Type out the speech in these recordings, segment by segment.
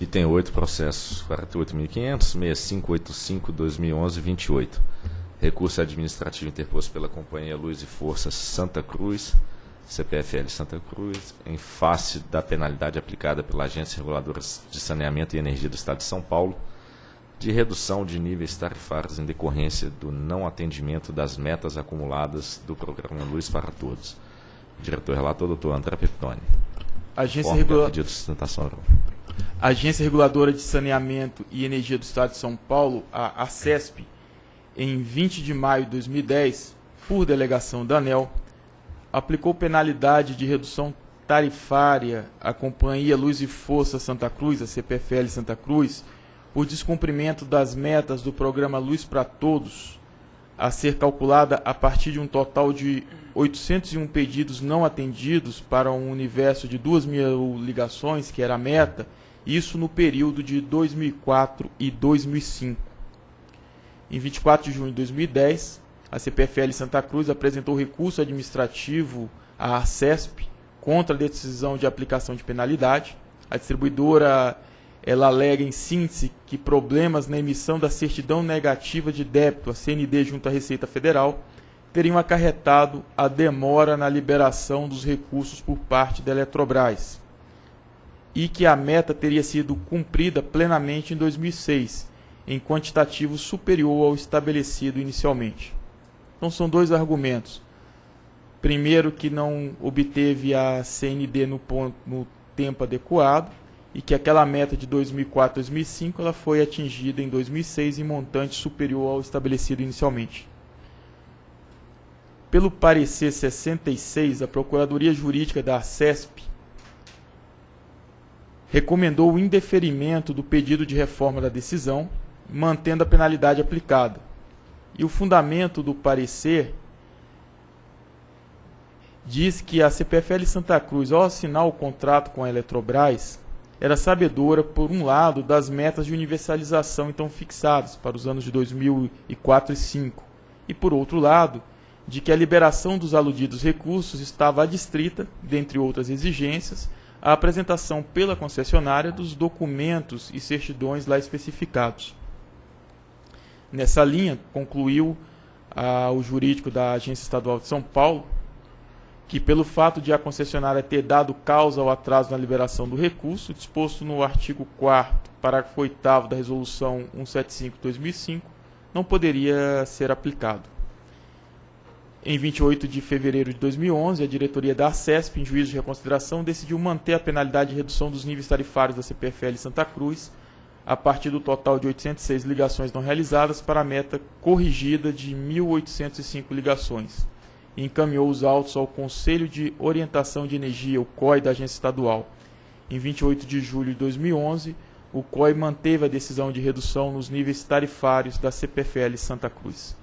e tem 8 processos, 48.500, 6585-2011-28. Recurso administrativo interposto pela Companhia Luz e Força Santa Cruz, CPFL Santa Cruz, em face da penalidade aplicada pela Agência Reguladora de Saneamento e Energia do Estado de São Paulo, de redução de níveis tarifários em decorrência do não atendimento das metas acumuladas do Programa Luz para Todos. Diretor relator, doutor André Pepitone. Agência Reguladora de Saneamento e Energia do Estado de São Paulo, a ARSESP, em 20 de maio de 2010, por delegação da ANEEL, aplicou penalidade de redução tarifária à Companhia Luz e Força Santa Cruz, a CPFL Santa Cruz, por descumprimento das metas do Programa Luz para Todos, a ser calculada a partir de um total de 801 pedidos não atendidos para um universo de 2.000 ligações, que era a meta, isso no período de 2004 e 2005. Em 24 de junho de 2010, a CPFL Santa Cruz apresentou recurso administrativo à ARSESP contra a decisão de aplicação de penalidade. A distribuidora ela alega em síntese que problemas na emissão da certidão negativa de débito, a CND, junto à Receita Federal, teriam acarretado a demora na liberação dos recursos por parte da Eletrobras e que a meta teria sido cumprida plenamente em 2006, em quantitativo superior ao estabelecido inicialmente. Então são dois argumentos. Primeiro, que não obteve a CND no tempo adequado e que aquela meta de 2004 e 2005 ela foi atingida em 2006 em montante superior ao estabelecido inicialmente. Pelo parecer 66, a Procuradoria Jurídica da ARSESP recomendou o indeferimento do pedido de reforma da decisão, mantendo a penalidade aplicada. E o fundamento do parecer diz que a CPFL Santa Cruz, ao assinar o contrato com a Eletrobras, era sabedora, por um lado, das metas de universalização então fixadas para os anos de 2004 e 2005, e, por outro lado, de que a liberação dos aludidos recursos estava adstrita, dentre outras exigências, à apresentação pela concessionária dos documentos e certidões lá especificados. Nessa linha, concluiu o jurídico da Agência Estadual de São Paulo que, pelo fato de a concessionária ter dado causa ao atraso na liberação do recurso, disposto no artigo 4º, parágrafo 8º da Resolução 175-2005, não poderia ser aplicado. Em 28 de fevereiro de 2011, a diretoria da ARSESP, em juízo de reconsideração, decidiu manter a penalidade de redução dos níveis tarifários da CPFL Santa Cruz a partir do total de 806 ligações não realizadas para a meta corrigida de 1.805 ligações e encaminhou os autos ao Conselho de Orientação de Energia, o COE, da Agência Estadual. Em 28 de julho de 2011, o COE manteve a decisão de redução nos níveis tarifários da CPFL Santa Cruz.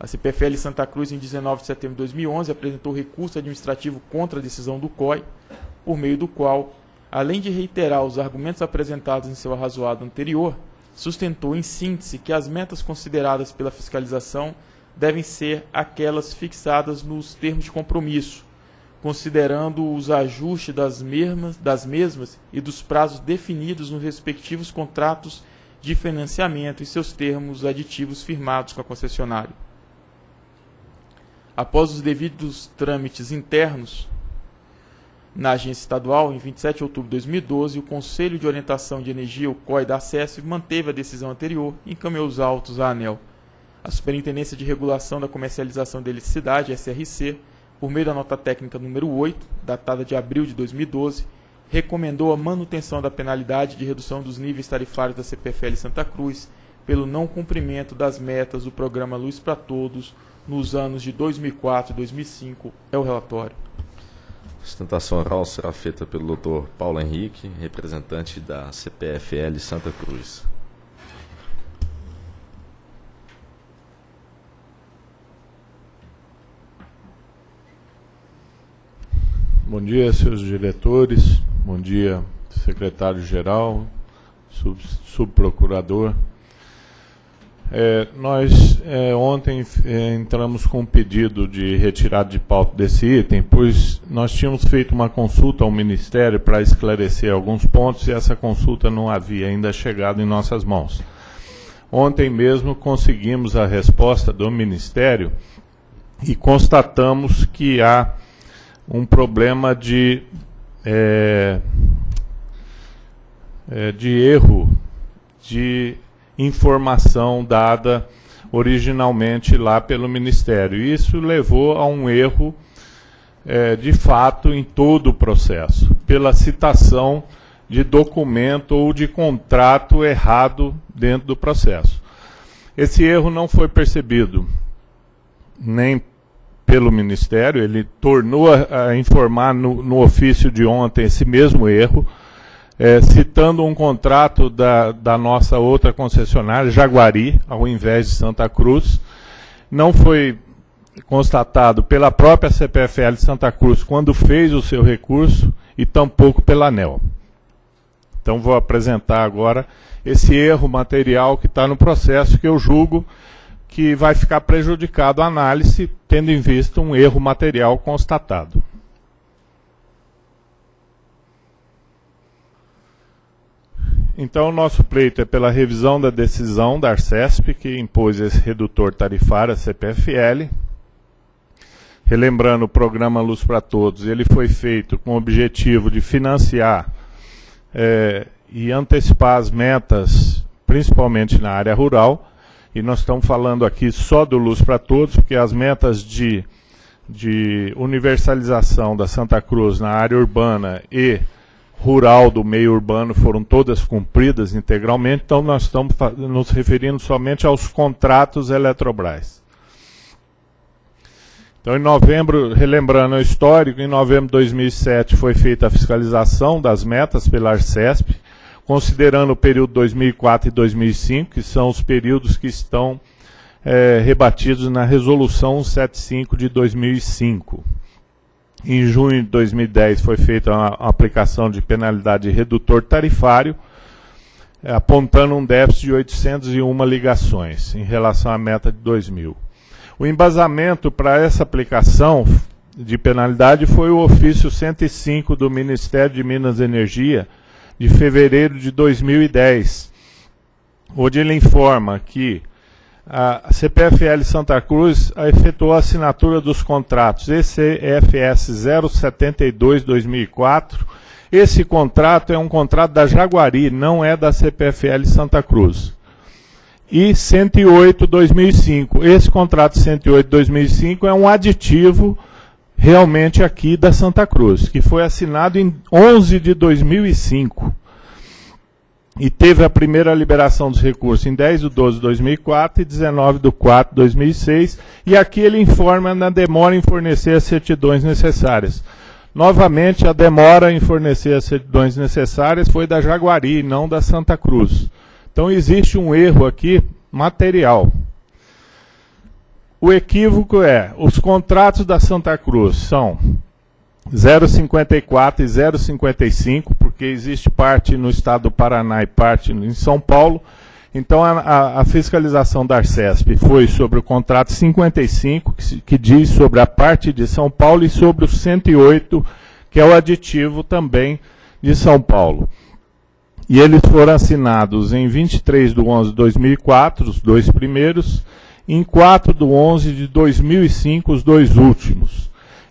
A CPFL Santa Cruz, em 19 de setembro de 2011, apresentou recurso administrativo contra a decisão do COE, por meio do qual, além de reiterar os argumentos apresentados em seu arrazoado anterior, sustentou em síntese que as metas consideradas pela fiscalização devem ser aquelas fixadas nos termos de compromisso, considerando os ajustes das mesmas e dos prazos definidos nos respectivos contratos de financiamento e seus termos aditivos firmados com a concessionária. Após os devidos trâmites internos na Agência Estadual, em 27 de outubro de 2012, o Conselho de Orientação de Energia, o COE, da ARSESP, manteve a decisão anterior e encaminhou os autos à ANEEL. A Superintendência de Regulação da Comercialização da Eletricidade, SRC, por meio da nota técnica número 8, datada de abril de 2012, recomendou a manutenção da penalidade de redução dos níveis tarifários da CPFL Santa Cruz pelo não cumprimento das metas do Programa Luz para Todos nos anos de 2004 e 2005, é o relatório. A sustentação oral será feita pelo Dr. Paulo Henrique, representante da CPFL Santa Cruz. Bom dia, senhores diretores, bom dia, secretário-geral, subprocurador. Nós ontem entramos com um pedido de retirada de pauta desse item, pois nós tínhamos feito uma consulta ao Ministério para esclarecer alguns pontos e essa consulta não havia ainda chegado em nossas mãos. Ontem mesmo conseguimos a resposta do Ministério e constatamos que há um problema de erro de informação dada originalmente lá pelo Ministério. Isso levou a um erro de fato em todo o processo, pela citação de documento ou de contrato errado dentro do processo. Esse erro não foi percebido nem pelo Ministério, ele tornou a informar no ofício de ontem esse mesmo erro, citando um contrato da nossa outra concessionária, Jaguari, ao invés de Santa Cruz. Não foi constatado pela própria CPFL de Santa Cruz quando fez o seu recurso e tampouco pela ANEEL. Então vou apresentar agora esse erro material que está no processo, que eu julgo que vai ficar prejudicado a análise, tendo em vista um erro material constatado. Então, o nosso pleito é pela revisão da decisão da ARSESP, que impôs esse redutor tarifário à CPFL. Relembrando, o programa Luz para Todos, ele foi feito com o objetivo de financiar e antecipar as metas, principalmente na área rural. E nós estamos falando aqui só do Luz para Todos, porque as metas de universalização da Santa Cruz na área urbana e rural do meio urbano foram todas cumpridas integralmente, então nós estamos nos referindo somente aos contratos Eletrobras. Então, em novembro, relembrando o histórico, em novembro de 2007 foi feita a fiscalização das metas pela ARSESP, considerando o período 2004 e 2005, que são os períodos que estão rebatidos na Resolução 175 de 2005. Em junho de 2010 foi feita a aplicação de penalidade de redutor tarifário, apontando um déficit de 801 ligações em relação à meta de 2000. O embasamento para essa aplicação de penalidade foi o ofício 105 do Ministério de Minas e Energia, de fevereiro de 2010, onde ele informa que a CPFL Santa Cruz efetuou a assinatura dos contratos ECFS 072-2004. Esse contrato é um contrato da Jaguari, não é da CPFL Santa Cruz. E 108-2005. Esse contrato 108-2005 é um aditivo realmente aqui da Santa Cruz, que foi assinado em 11 de 2005. E teve a primeira liberação dos recursos em 10 de 12 de 2004 e 19 de 4 de 2006. E aqui ele informa na demora em fornecer as certidões necessárias. Novamente, a demora em fornecer as certidões necessárias foi da Jaguari, não da Santa Cruz. Então existe um erro aqui material. O equívoco é, os contratos da Santa Cruz são 0,54 e 0,55, porque existe parte no estado do Paraná e parte em São Paulo. Então, a fiscalização da ARSESP foi sobre o contrato 55, que diz sobre a parte de São Paulo, e sobre o 108, que é o aditivo também de São Paulo. E eles foram assinados em 23 de 11 de 2004, os dois primeiros, e em 4 de 11 de 2005, os dois últimos.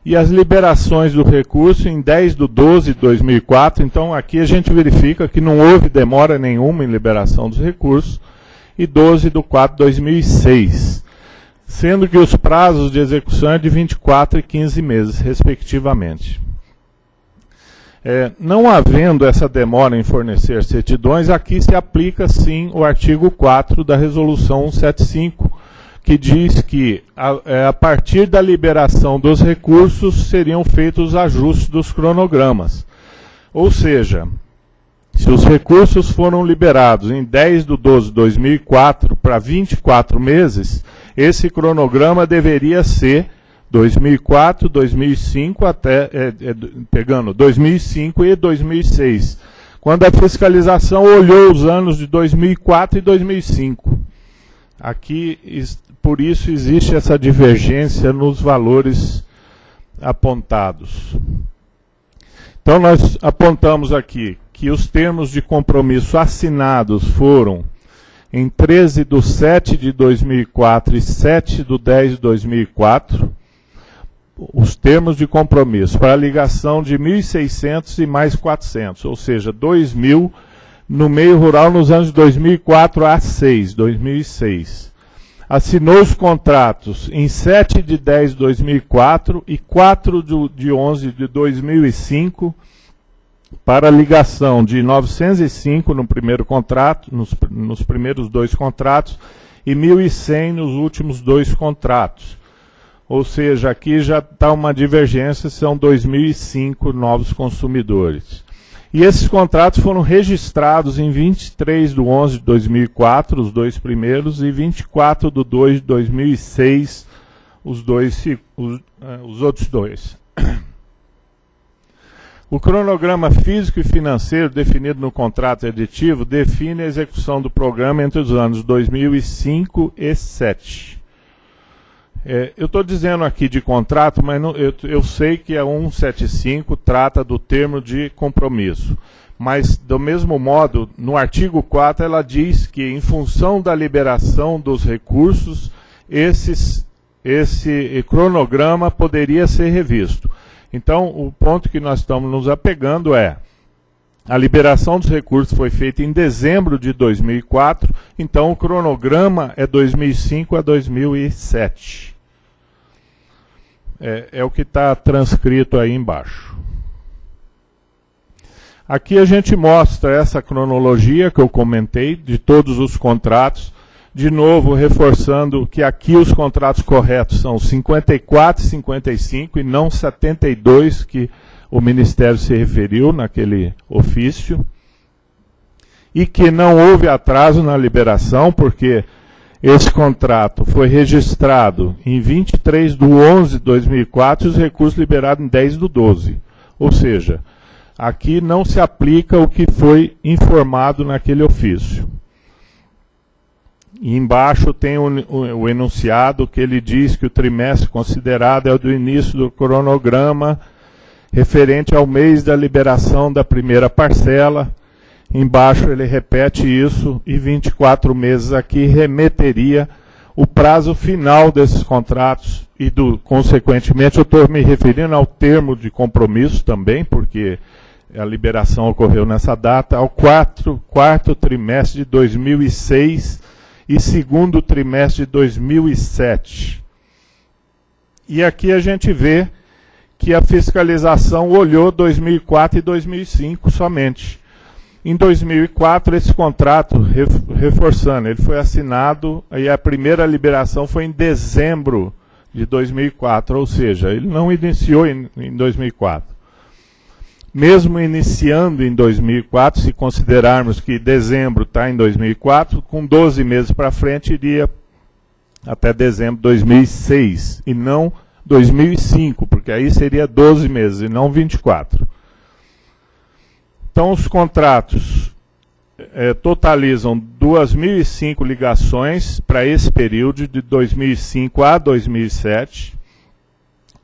E as liberações do recurso em 10 de 12 de 2004, então aqui a gente verifica que não houve demora nenhuma em liberação dos recursos, e 12 de 4 de 2006, sendo que os prazos de execução é de 24 e 15 meses, respectivamente. Não havendo essa demora em fornecer certidões, aqui se aplica sim o artigo 4 da Resolução 175, que diz que, a partir da liberação dos recursos, seriam feitos os ajustes dos cronogramas. Ou seja, se os recursos foram liberados em 10 de 12 de 2004 para 24 meses, esse cronograma deveria ser 2004, 2005, pegando 2005 e 2006, quando a fiscalização olhou os anos de 2004 e 2005. Aqui, por isso, existe essa divergência nos valores apontados. Então, nós apontamos aqui que os termos de compromisso assinados foram em 13/7/2004 e 7/10/2004, os termos de compromisso para a ligação de 1.600 e mais 400, ou seja, 2.000 no meio rural nos anos de 2004 a 2006. Assinou os contratos em 7/10/2004 e 4/11/2005 para a ligação de 905 no primeiro contrato, nos primeiros dois contratos, e 1.100 nos últimos dois contratos. Ou seja, aqui já está uma divergência, são 2.005 novos consumidores. E esses contratos foram registrados em 23/11/2004, os dois primeiros, e 24/2/2006, os outros dois. O cronograma físico e financeiro definido no contrato aditivo define a execução do programa entre os anos 2005 e 2007. Eu estou dizendo aqui de contrato, mas não, eu sei que a 175 trata do termo de compromisso. Mas, do mesmo modo, no artigo 4, ela diz que, em função da liberação dos recursos, esse cronograma poderia ser revisto. Então, o ponto que nós estamos nos apegando é: a liberação dos recursos foi feita em dezembro de 2004, então o cronograma é 2005 a 2007. É o que está transcrito aí embaixo. Aqui a gente mostra essa cronologia que eu comentei, de todos os contratos, de novo reforçando que aqui os contratos corretos são 54 e 55 e não 72 que o Ministério se referiu naquele ofício, e que não houve atraso na liberação, porque esse contrato foi registrado em 23/11/2004 e os recursos liberados em 10/12. Ou seja, aqui não se aplica o que foi informado naquele ofício. E embaixo tem o enunciado que ele diz que o trimestre considerado é o do início do cronograma referente ao mês da liberação da primeira parcela. Embaixo ele repete isso, e 24 meses aqui remeteria o prazo final desses contratos, e consequentemente eu estou me referindo ao termo de compromisso também, porque a liberação ocorreu nessa data, ao quarto trimestre de 2006 e segundo trimestre de 2007. E aqui a gente vê que a fiscalização olhou 2004 e 2005 somente. Em 2004, esse contrato, reforçando, ele foi assinado, e a primeira liberação foi em dezembro de 2004, ou seja, ele não iniciou em 2004. Mesmo iniciando em 2004, se considerarmos que dezembro está em 2004, com 12 meses para frente iria até dezembro de 2006, e não 2005, porque aí seria 12 meses e não 24. Então, os contratos totalizam 2.005 ligações para esse período, de 2005 a 2007.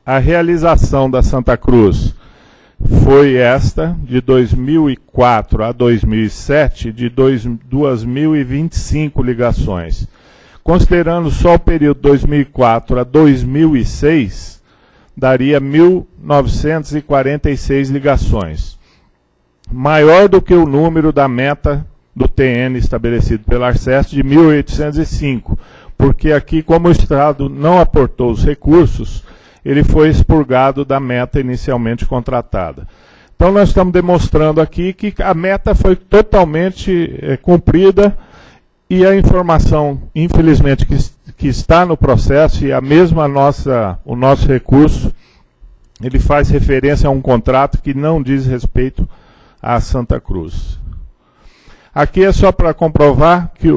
A realização da Santa Cruz foi esta, de 2004 a 2007, de 2.025 ligações. Considerando só o período 2004 a 2006, daria 1.946 ligações, maior do que o número da meta do TN estabelecido pela ARSESP de 1.805, porque aqui, como o Estado não aportou os recursos, ele foi expurgado da meta inicialmente contratada. Então, nós estamos demonstrando aqui que a meta foi totalmente cumprida. E a informação, infelizmente, que está no processo, e a mesma o nosso recurso, ele faz referência a um contrato que não diz respeito à Santa Cruz. Aqui é só para comprovar que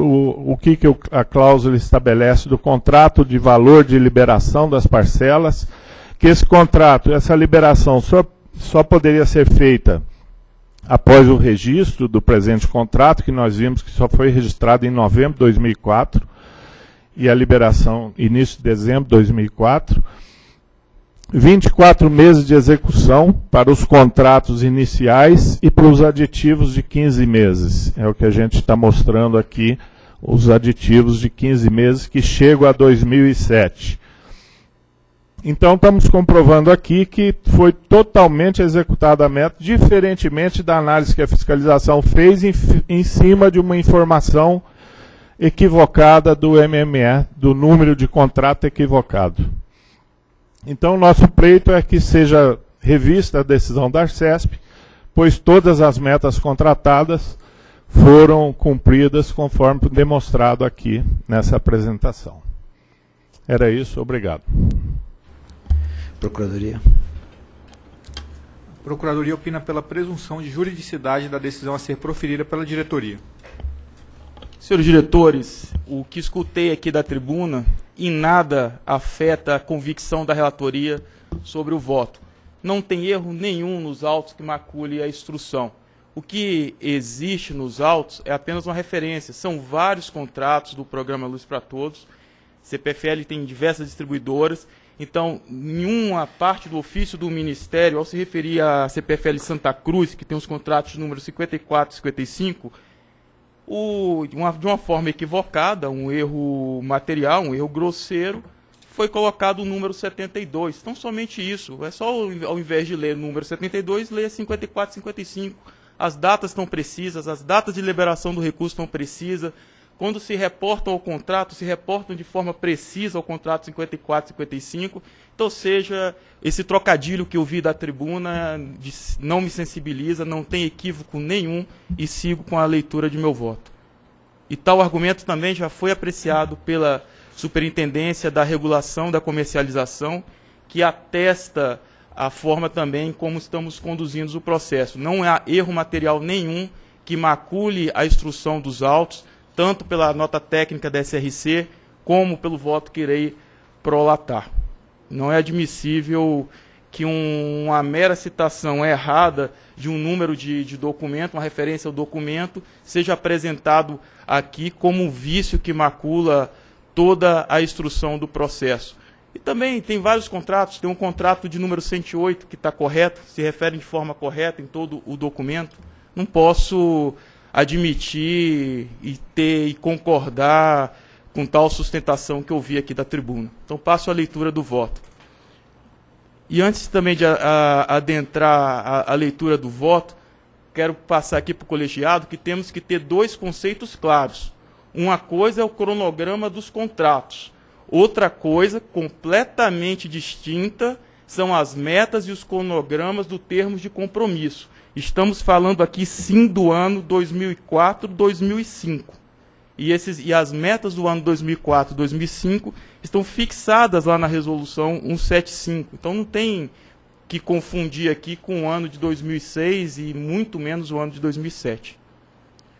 a cláusula estabelece do contrato de valor de liberação das parcelas, que esse contrato, essa liberação só poderia ser feita após o registro do presente contrato, que nós vimos que só foi registrado em novembro de 2004, e a liberação início de dezembro de 2004, 24 meses de execução para os contratos iniciais e para os aditivos de 15 meses. É o que a gente está mostrando aqui, os aditivos de 15 meses que chegam a 2007. Então, estamos comprovando aqui que foi totalmente executada a meta, diferentemente da análise que a fiscalização fez em cima de uma informação equivocada do MME, do número de contrato equivocado. Então, nosso pleito é que seja revista a decisão da ARSESP, pois todas as metas contratadas foram cumpridas conforme demonstrado aqui nessa apresentação. Era isso, obrigado. Procuradoria. A Procuradoria opina pela presunção de juridicidade da decisão a ser proferida pela diretoria. Senhores diretores, o que escutei aqui da tribuna em nada afeta a convicção da relatoria sobre o voto. Não tem erro nenhum nos autos que macule a instrução. O que existe nos autos é apenas uma referência. São vários contratos do Programa Luz para Todos. CPFL tem diversas distribuidoras. Então, nenhuma parte do ofício do Ministério, ao se referir à CPFL Santa Cruz, que tem os contratos números 54 e 55, de uma forma equivocada, um erro material, um erro grosseiro, foi colocado o número 72. Então, somente isso. É só, ao invés de ler o número 72, ler 54 e 55. As datas estão precisas, as datas de liberação do recurso estão precisas. Quando se reportam ao contrato, se reportam de forma precisa ao contrato 54 e 55. Então, seja, esse trocadilho que eu vi da tribuna não me sensibiliza, não tem equívoco nenhum e sigo com a leitura de meu voto. E tal argumento também já foi apreciado pela Superintendência da Regulação da Comercialização, que atesta a forma também como estamos conduzindo o processo. Não há erro material nenhum que macule a instrução dos autos, tanto pela nota técnica da SRC, como pelo voto que irei prolatar. Não é admissível que uma mera citação errada de um número de documento, uma referência ao documento, seja apresentado aqui como um vício que macula toda a instrução do processo. E também tem vários contratos, tem um contrato de número 108 que está correto, se refere de forma correta em todo o documento. Não posso admitir e concordar com tal sustentação que eu vi aqui da tribuna. Então, passo a leitura do voto. E antes também de adentrar a leitura do voto, quero passar aqui para o colegiado que temos que ter dois conceitos claros. Uma coisa é o cronograma dos contratos. Outra coisa completamente distinta são as metas e os cronogramas do termo de compromisso. Estamos falando aqui, sim, do ano 2004-2005. E as metas do ano 2004-2005 estão fixadas lá na Resolução 175. Então, não tem que confundir aqui com o ano de 2006 e muito menos o ano de 2007.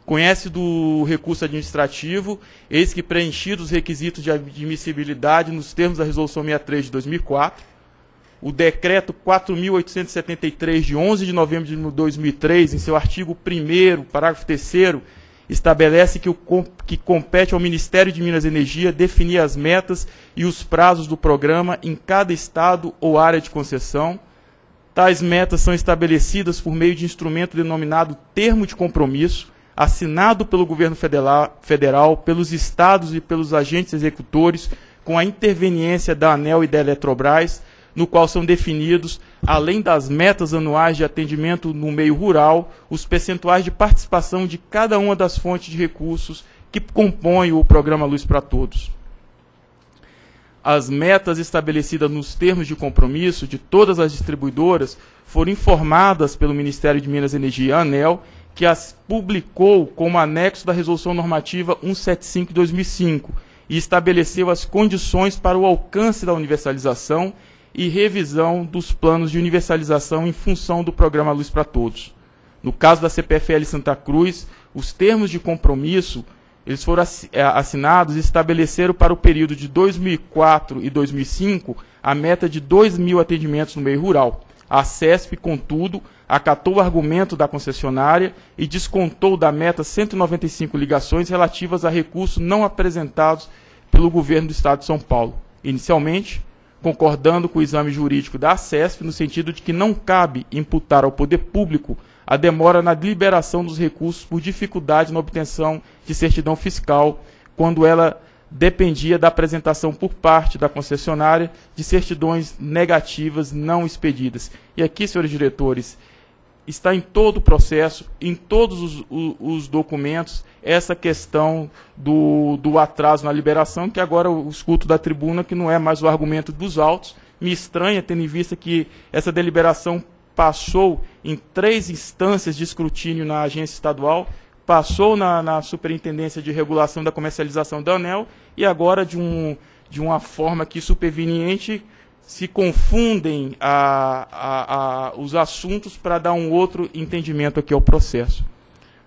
Conhece do recurso administrativo, eis que preenchidos os requisitos de admissibilidade nos termos da Resolução 63 de 2004, o Decreto 4.873, de 11 de novembro de 2003, em seu artigo 1º, parágrafo 3º, estabelece que compete ao Ministério de Minas e Energia definir as metas e os prazos do programa em cada estado ou área de concessão. Tais metas são estabelecidas por meio de instrumento denominado Termo de Compromisso, assinado pelo Governo Federal, pelos estados e pelos agentes executores, com a interveniência da ANEEL e da Eletrobras, no qual são definidos, além das metas anuais de atendimento no meio rural, os percentuais de participação de cada uma das fontes de recursos que compõem o Programa Luz para Todos. As metas estabelecidas nos termos de compromisso de todas as distribuidoras foram informadas pelo Ministério de Minas e Energia, ANEEL, que as publicou como anexo da Resolução Normativa 175-2005 e estabeleceu as condições para o alcance da universalização e revisão dos planos de universalização em função do Programa Luz para Todos. No caso da CPFL Santa Cruz, os termos de compromisso eles foram assinados e estabeleceram para o período de 2004 e 2005 a meta de 2.000 atendimentos no meio rural. A ARSESP, contudo, acatou o argumento da concessionária e descontou da meta 195 ligações relativas a recursos não apresentados pelo governo do Estado de São Paulo, inicialmente concordando com o exame jurídico da ARSESP no sentido de que não cabe imputar ao poder público a demora na liberação dos recursos por dificuldade na obtenção de certidão fiscal, quando ela dependia da apresentação por parte da concessionária de certidões negativas não expedidas. E aqui, senhores diretores, está em todo o processo, em todos os documentos, essa questão do atraso na liberação, que agora eu escuto da tribuna, que não é mais o argumento dos autos. Me estranha, tendo em vista que essa deliberação passou em 3 instâncias de escrutínio na agência estadual, passou na Superintendência de Regulação da Comercialização da ANEEL e agora, de uma forma aqui superveniente, se confundem os assuntos para dar um outro entendimento aqui ao processo.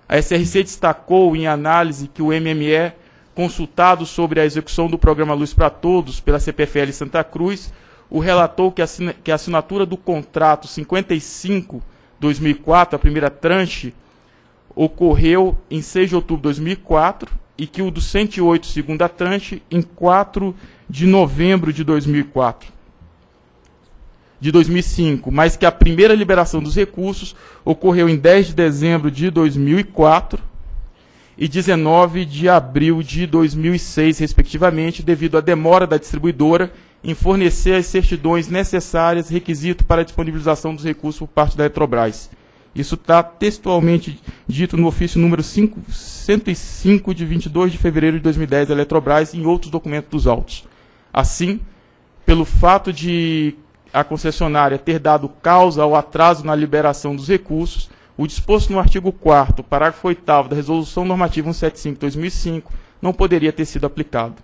A SRC destacou em análise que o MME, consultado sobre a execução do Programa Luz para Todos pela CPFL Santa Cruz, o relatou que a assinatura do contrato 55-2004, a primeira tranche, ocorreu em 6 de outubro de 2004 e que o do 108, segunda tranche, em 4 de novembro de 2005, mas que a primeira liberação dos recursos ocorreu em 10 de dezembro de 2004 e 19 de abril de 2006, respectivamente, devido à demora da distribuidora em fornecer as certidões necessárias, requisito para a disponibilização dos recursos por parte da Eletrobras. Isso está textualmente dito no ofício número 105, de 22 de fevereiro de 2010, da Eletrobras, em outros documentos dos autos. Assim, pelo fato de a concessionária ter dado causa ao atraso na liberação dos recursos, o disposto no artigo 4º, parágrafo 8º da Resolução Normativa 175-2005, não poderia ter sido aplicado.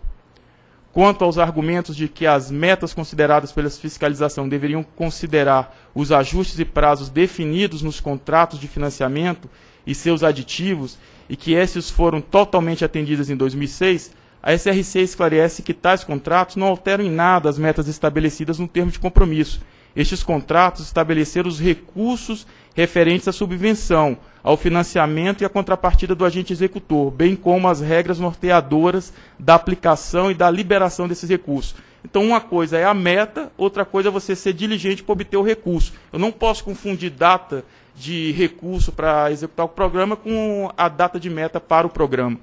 Quanto aos argumentos de que as metas consideradas pela fiscalização deveriam considerar os ajustes e prazos definidos nos contratos de financiamento e seus aditivos, e que esses foram totalmente atendidos em 2006, a SRC esclarece que tais contratos não alteram em nada as metas estabelecidas no termo de compromisso. Estes contratos estabeleceram os recursos referentes à subvenção, ao financiamento e à contrapartida do agente executor, bem como as regras norteadoras da aplicação e da liberação desses recursos. Então, uma coisa é a meta, outra coisa é você ser diligente para obter o recurso. Eu não posso confundir data de recurso para executar o programa com a data de meta para o programa.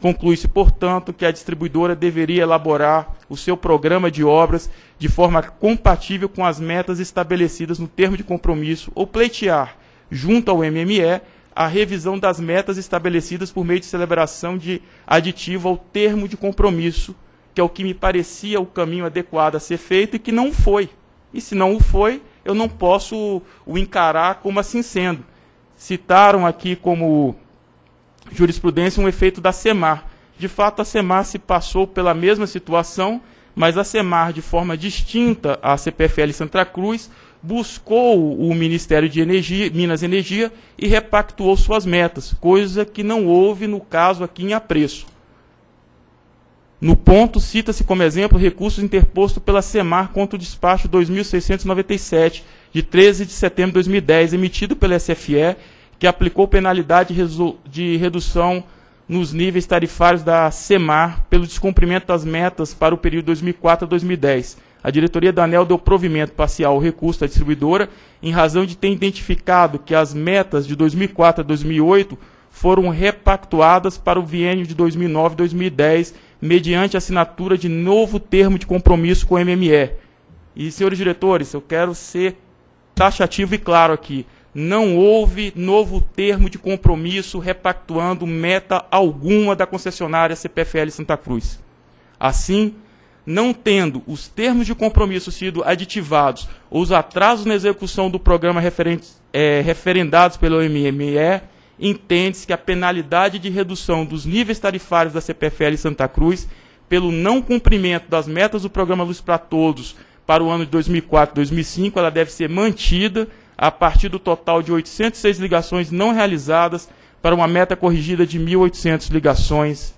Conclui-se, portanto, que a distribuidora deveria elaborar o seu programa de obras de forma compatível com as metas estabelecidas no termo de compromisso ou pleitear, junto ao MME, a revisão das metas estabelecidas por meio de celebração de aditivo ao termo de compromisso, que é o que me parecia o caminho adequado a ser feito e que não foi. E se não o foi, eu não posso o encarar como assim sendo. Citaram aqui como jurisprudência um efeito da CEMAR. De fato, a CEMAR se passou pela mesma situação, mas a CEMAR, de forma distinta à CPFL Santa Cruz, buscou o Ministério de Minas e Energia e repactuou suas metas, coisa que não houve no caso aqui em apreço. No ponto, cita-se como exemplo recursos interpostos pela CEMAR contra o despacho 2697, de 13 de setembro de 2010, emitido pela SFE, que aplicou penalidade de redução nos níveis tarifários da CEMAR pelo descumprimento das metas para o período 2004 a 2010. A diretoria da ANEEL deu provimento parcial ao recurso da distribuidora em razão de ter identificado que as metas de 2004 a 2008 foram repactuadas para o biênio de 2009 a 2010 mediante assinatura de novo termo de compromisso com o MME. E, senhores diretores, eu quero ser taxativo e claro aqui. Não houve novo termo de compromisso repactuando meta alguma da concessionária CPFL Santa Cruz. Assim, não tendo os termos de compromisso sido aditivados ou os atrasos na execução do programa referendados pelo MME, entende-se que a penalidade de redução dos níveis tarifários da CPFL Santa Cruz pelo não cumprimento das metas do Programa Luz para Todos para o ano de 2004 e 2005, ela deve ser mantida a partir do total de 806 ligações não realizadas para uma meta corrigida de 1.800 ligações.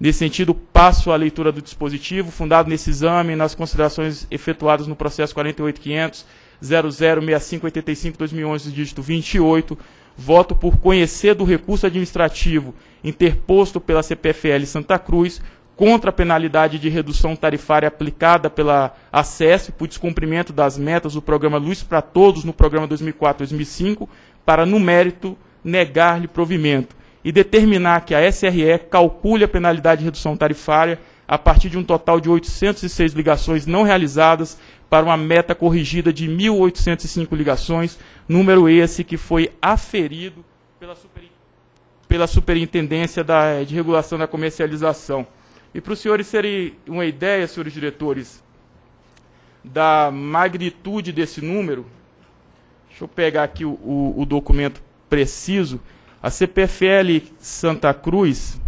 Nesse sentido, passo à leitura do dispositivo, fundado nesse exame, nas considerações efetuadas no processo 48.500.006585-2011, dígito 28, voto por conhecer do recurso administrativo interposto pela CPFL Santa Cruz contra a penalidade de redução tarifária aplicada pela ARSESP por descumprimento das metas do Programa Luz para Todos no Programa 2004-2005, para, no mérito, negar-lhe provimento e determinar que a SRE calcule a penalidade de redução tarifária a partir de um total de 806 ligações não realizadas para uma meta corrigida de 1.805 ligações, número esse que foi aferido pela Superintendência de Regulação da Comercialização. E para os senhores terem uma ideia, senhores diretores, da magnitude desse número, deixa eu pegar aqui o documento preciso, a CPFL Santa Cruz,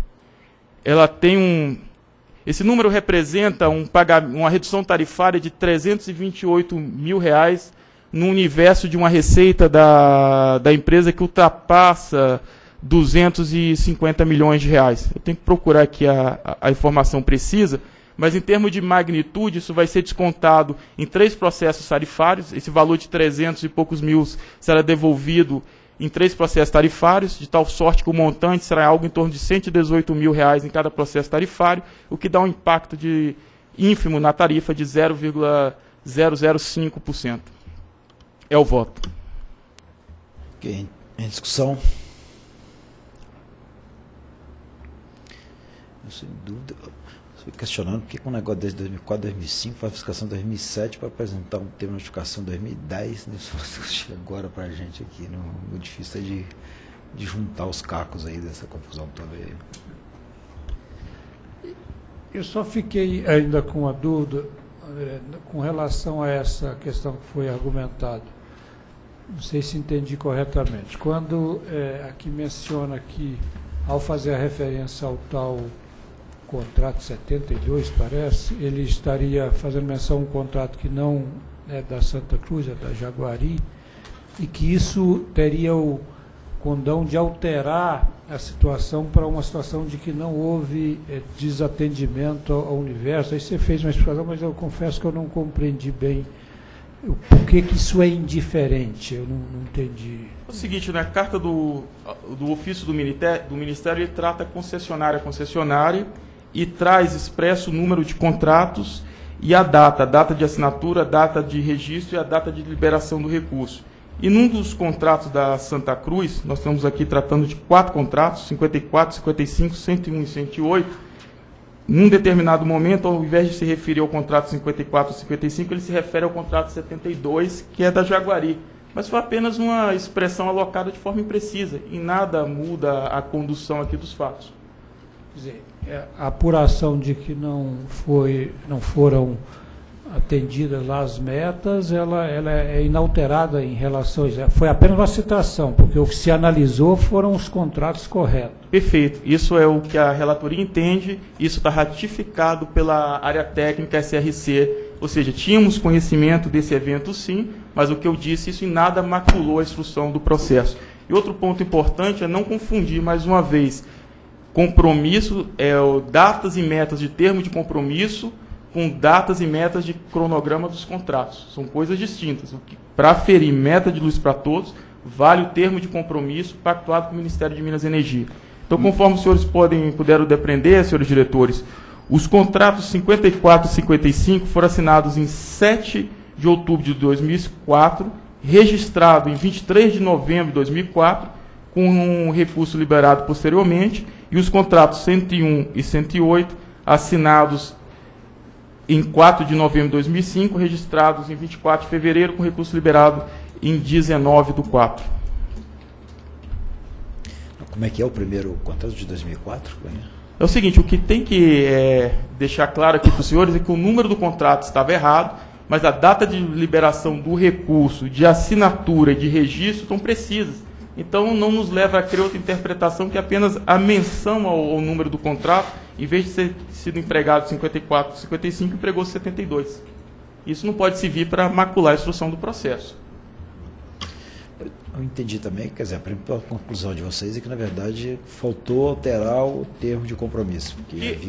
ela tem esse número representa uma redução tarifária de R$ 328 mil reais no universo de uma receita da empresa que ultrapassa 250 milhões de reais. Eu tenho que procurar aqui a informação precisa, mas em termos de magnitude, isso vai ser descontado em 3 processos tarifários. Esse valor de 300 e poucos mil será devolvido em 3 processos tarifários, de tal sorte que o montante será algo em torno de R$ 118 mil reais em cada processo tarifário, o que dá um impacto ínfimo na tarifa de 0,005%. É o voto. Ok. Em discussão? Eu, sem dúvida, estou questionando por que um negócio desde 2004, 2005, faz fiscalização em 2007 para apresentar um termo de notificação em 2010, né? Agora para a gente aqui, muito difícil é de juntar os cacos aí dessa confusão toda aí. Eu só fiquei ainda com a dúvida, André, com relação a essa questão que foi argumentada. Não sei se entendi corretamente. Quando aqui menciona que, ao fazer a referência ao tal contrato 72, parece, ele estaria fazendo menção a um contrato que não é da Santa Cruz, é da Jaguari, e que isso teria o condão de alterar a situação para uma situação de que não houve desatendimento ao universo. Aí você fez uma explicação, mas eu confesso que eu não compreendi bem o porquê que isso é indiferente. Eu não entendi. É o seguinte, na carta do ofício do Ministério, ele trata concessionária a concessionária, e traz expresso o número de contratos e a data de assinatura, a data de registro e a data de liberação do recurso. E num dos contratos da Santa Cruz, nós estamos aqui tratando de 4 contratos, 54, 55, 101 e 108, num determinado momento, ao invés de se referir ao contrato 54 e 55, ele se refere ao contrato 72, que é da Jaguari. Mas foi apenas uma expressão alocada de forma imprecisa, e nada muda a condução aqui dos fatos. Quer dizer, a apuração de que não foram atendidas lá as metas, ela é inalterada em relação a isso. Foi apenas uma citação, porque o que se analisou foram os contratos corretos. Perfeito. Isso é o que a relatoria entende, isso está ratificado pela área técnica SRC, ou seja, tínhamos conhecimento desse evento sim, mas o que eu disse, isso em nada maculou a instrução do processo. E outro ponto importante é não confundir mais uma vez compromisso, datas e metas de termo de compromisso com datas e metas de cronograma dos contratos. São coisas distintas. Para aferir meta de luz para todos, vale o termo de compromisso pactuado com o Ministério de Minas e Energia. Então, conforme os senhores puderam depreender, senhores diretores, os contratos 54 e 55 foram assinados em 7 de outubro de 2004, registrado em 23 de novembro de 2004, com um recurso liberado posteriormente, e os contratos 101 e 108, assinados em 4 de novembro de 2005, registrados em 24 de fevereiro, com recurso liberado em 19 do 4. Como é que é o primeiro contrato de 2004? É o seguinte, o que tem que deixar claro aqui para os senhores é que o número do contrato estava errado, mas a data de liberação do recurso, de assinatura e de registro estão precisas. Então, não nos leva a crer outra interpretação que apenas a menção ao número do contrato, em vez de ter sido empregado 54, 55, empregou 72. Isso não pode servir para macular a instrução do processo. Eu entendi também, quer dizer, a conclusão de vocês é que, na verdade, faltou alterar o termo de compromisso.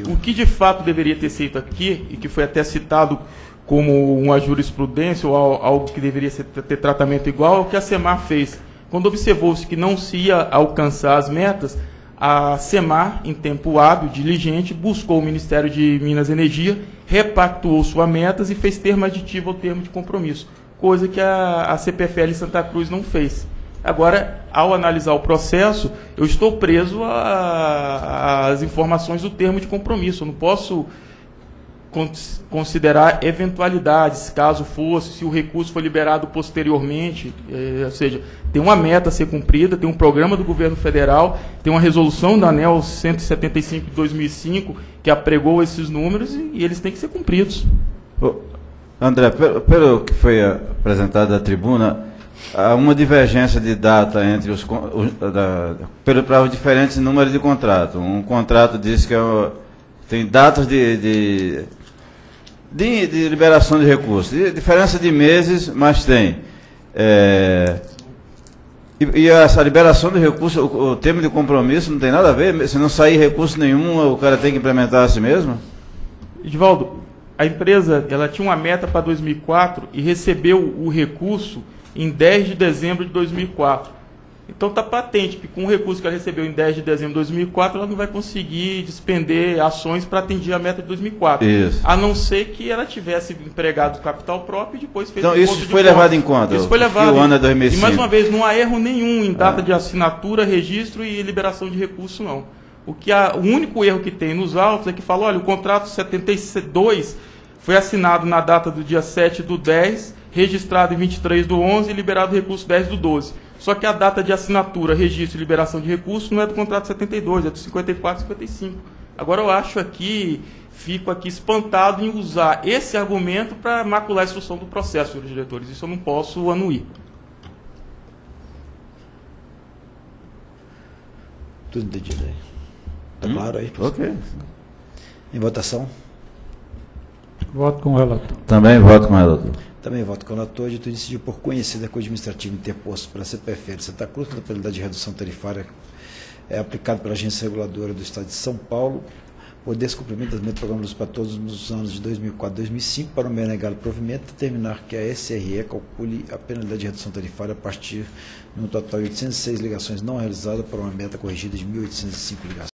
O que de fato deveria ter sido aqui, e que foi até citado como uma jurisprudência ou algo que deveria ter tratamento igual, é o que a CEMAR fez. Quando observou-se que não se ia alcançar as metas, a CEMAR, em tempo hábil, diligente, buscou o Ministério de Minas e Energia, repactuou sua metas e fez termo aditivo ao termo de compromisso, coisa que a CPFL Santa Cruz não fez. Agora, ao analisar o processo, eu estou preso às informações do termo de compromisso. Eu não posso considerar eventualidades, caso fosse, se o recurso foi liberado posteriormente, ou seja, tem uma meta a ser cumprida, tem um programa do governo federal, tem uma resolução da ANEEL 175-2005 que apregou esses números e eles têm que ser cumpridos. André, pelo que foi apresentado à tribuna, há uma divergência de data entre os para os diferentes números de contrato. Um contrato diz que tem datas de liberação de recursos. Diferença de meses, mas tem. E essa liberação de recursos, o termo de compromisso não tem nada a ver? Se não sair recurso nenhum, o cara tem que implementar a si mesmo? Edivaldo, a empresa ela tinha uma meta para 2004 e recebeu o recurso em 10 de dezembro de 2004. Então está patente que com o recurso que ela recebeu em 10 de dezembro de 2004, ela não vai conseguir despender ações para atingir a meta de 2004. Isso. A não ser que ela tivesse empregado capital próprio e depois fez... Então isso foi levado em conta? Isso foi levado em conta. E mais uma vez, não há erro nenhum em data de assinatura, registro e liberação de recurso, não. O único erro que tem nos autos é que fala, olha, o contrato 72 foi assinado na data do dia 7/10, registrado em 23/11 e liberado recurso 10/12. Só que a data de assinatura, registro e liberação de recursos não é do contrato 72, é do 54 e 55. Agora eu acho aqui, fico aqui espantado em usar esse argumento para macular a instrução do processo, senhores diretores. Isso eu não posso anuir. Tudo entendido aí. Está claro aí? Ok. Em votação? Voto com o relator. Também voto com o relator. Também voto com o relator. De tudo decidiu por conhecida a acordo administrativo interposto pela CPFL de Santa Cruz, pela penalidade de redução tarifária aplicada pela Agência Reguladora do Estado de São Paulo, por descumprimento das metas do Programa Luz para Todos nos anos de 2004 e 2005, para o negar o provimento, determinar que a SRE calcule a penalidade de redução tarifária a partir de um total de 806 ligações não realizadas para uma meta corrigida de 1.805 ligações.